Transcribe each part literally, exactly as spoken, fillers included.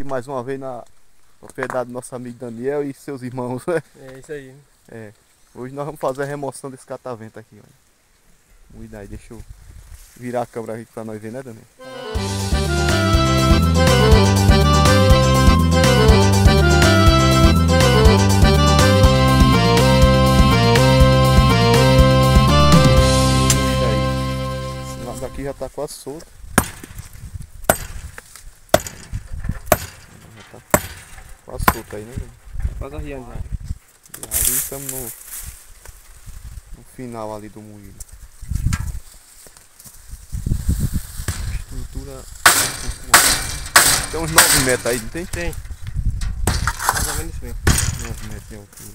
aqui mais uma vez na propriedade do nosso amigo Daniel e seus irmãos, né? É isso aí. É. Hoje nós vamos fazer a remoção desse catavento aqui, ó. Cuidado, deixa eu virar a câmera aqui pra nós ver, né, Daniel? Esse laço aqui já tá quase solto. Quase solto aí, né? Quase arriando. Né? E ali estamos no, no final ali do moído. Estrutura. Tem uns nove metros aí, não tem? Tem. Mais ou menos isso mesmo. nove metros de altura.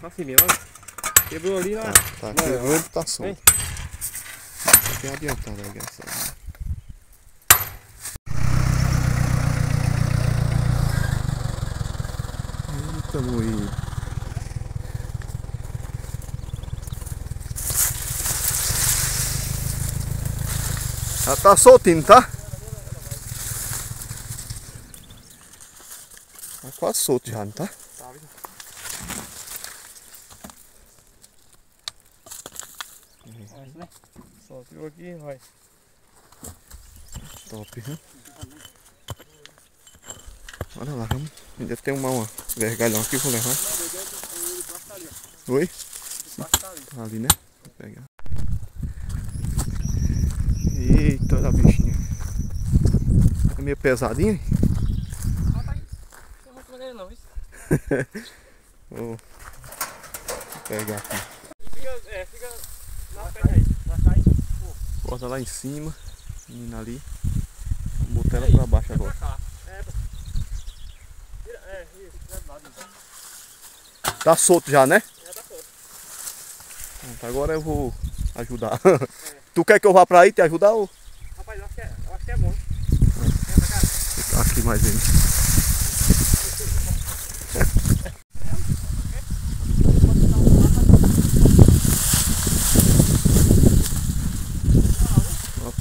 Tá assim mesmo, olha. Quebrou ali, olha. Tá, tá quebrou, tá solto. Vem. Tem adiantando aí, graças a Deus. Eita, moído. Já tá soltinho, tá? Tá quase solto já, não tá? Tá, viu? Soltou aqui, vai. Top, né? Olha lá, vamos. Ainda tem uma, uma vergalhão aqui, vou levar. Oi? Tá ali, né? Vou pegar. Eita, olha a bichinha. É meio pesadinha, hein? Não, vou pegar aqui. Fica, é, fica na perna aí. Bota lá em cima, menina ali. Vamos botar ela pra baixo agora. Tá solto já, né? É, tá solto. Pronto, agora eu vou ajudar. É. Tu quer que eu vá pra aí te ajudar ou? Rapaz, eu acho que é, eu acho que é bom. É. Aqui mais ele.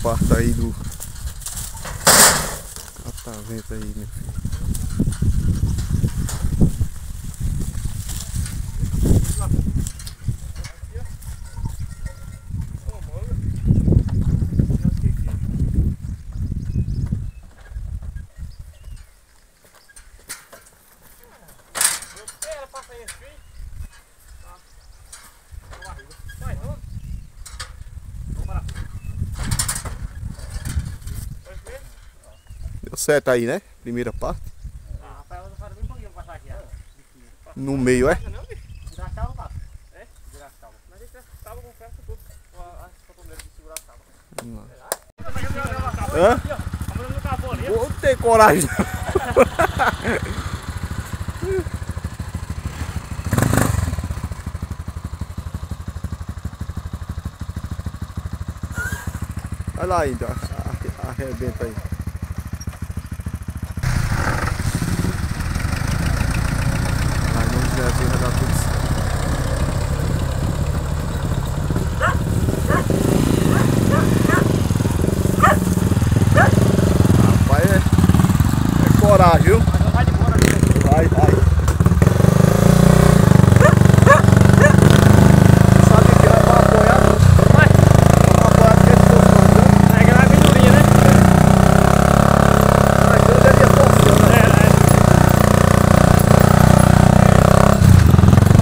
Parte aí do catavento aí, meu filho. Certo aí, né? Primeira parte. Ah, rapaz, eu vou bem um pouquinho pra passar aqui. No meio, é? Virar a calma, passa. É? Virar a calma. Mas ele tava com o ferro todo. A primeira de segurar a calma. Vamos lá. Hã? Vou ter coragem. Olha lá ainda. Arrebenta aí. Viu? Vai de fora, vai, vai. Sabe que ela vai apoiar? Vai. Vai apoiar porque ele torceu, né? É aquela aventurinha, né? É. Mas eu devia torcer, né? É, né?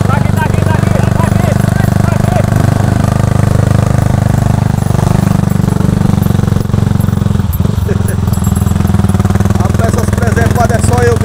Tá aqui, tá aqui, tá aqui, tá aqui, tá aqui. A peça se preservada é só eu.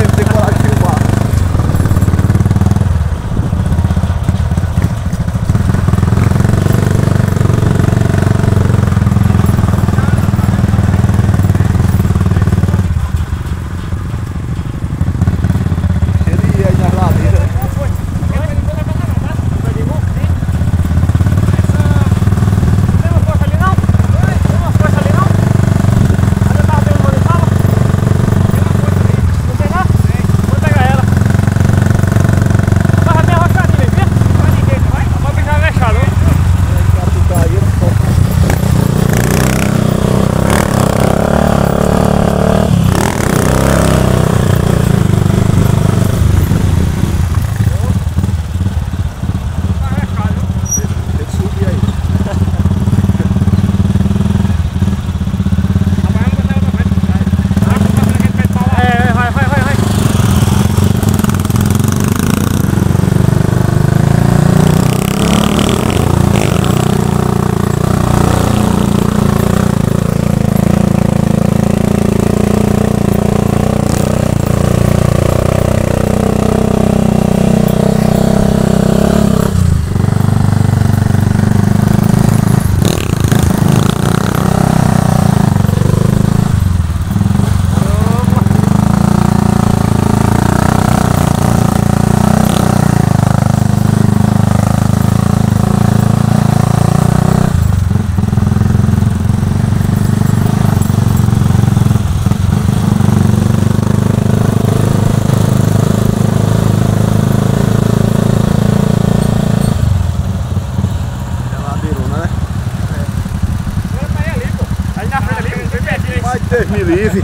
Deus me livre.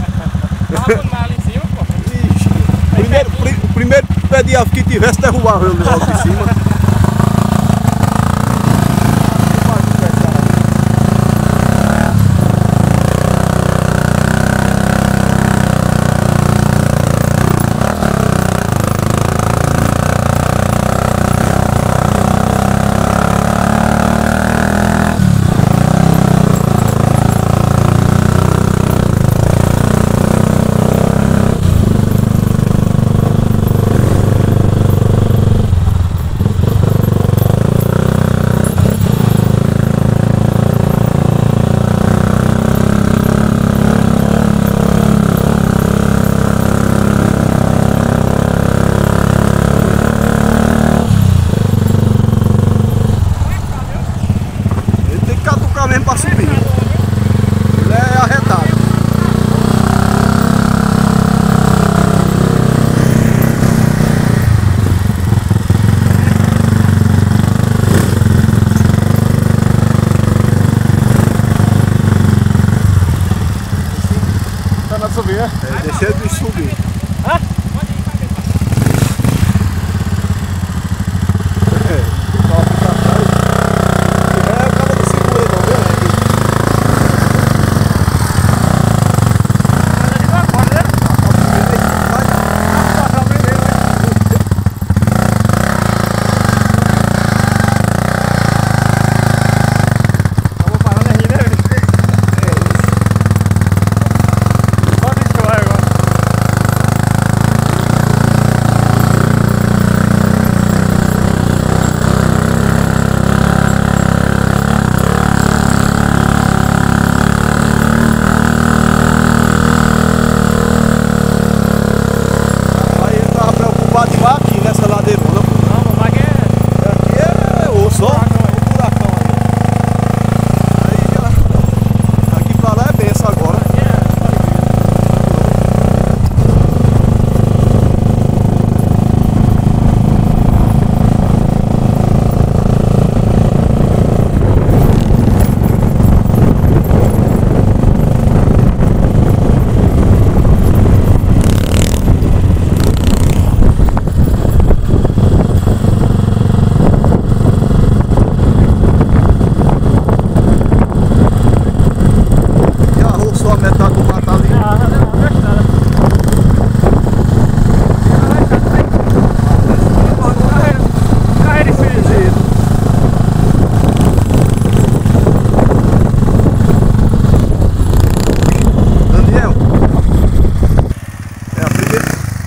Tava com mal em cima, pô. Ixi. Primeiro, prim, o primeiro pé de árvore que tivesse derrubava eu logo de cima. Subir, né? É, deixei de subir. Hã? Pode ir, vai ver. É, o cara não segura, não,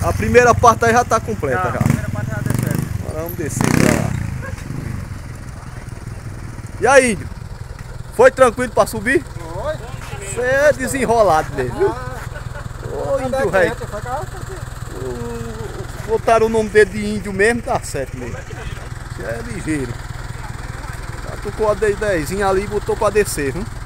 a primeira parte aí já tá completa. Tá, já. A primeira parte já deu certo. Agora vamos descer pra lá. E aí, Índio? Foi tranquilo pra subir? Foi. Você é desenrolado dele, viu? Ô, Índio, velho. Botaram o nome dele de Índio mesmo, tá certo mesmo. Você é ligeiro. Já tocou a dez ali e botou pra descer, viu?